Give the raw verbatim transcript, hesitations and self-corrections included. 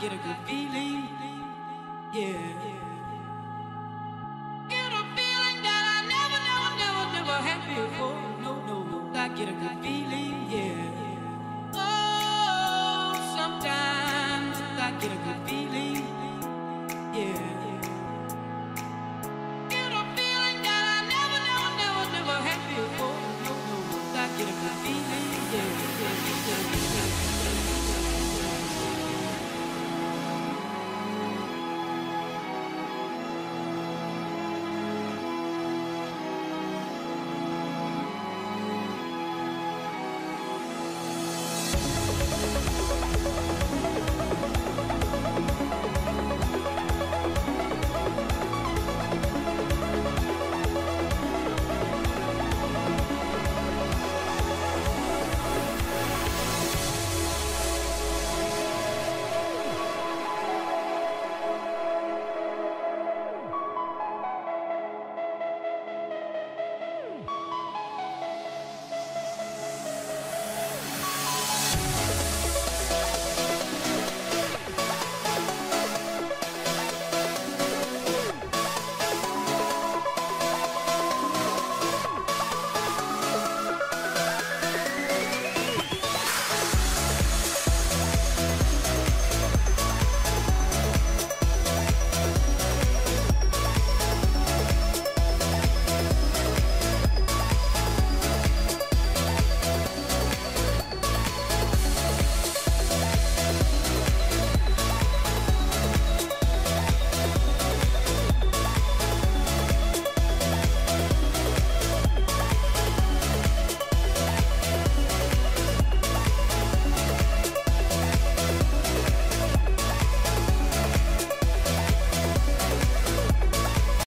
get a good feeling, yeah. Get a feeling that I never, never, never, never had before. No, no, I get a good feeling, yeah. Oh, sometimes I get a good feeling.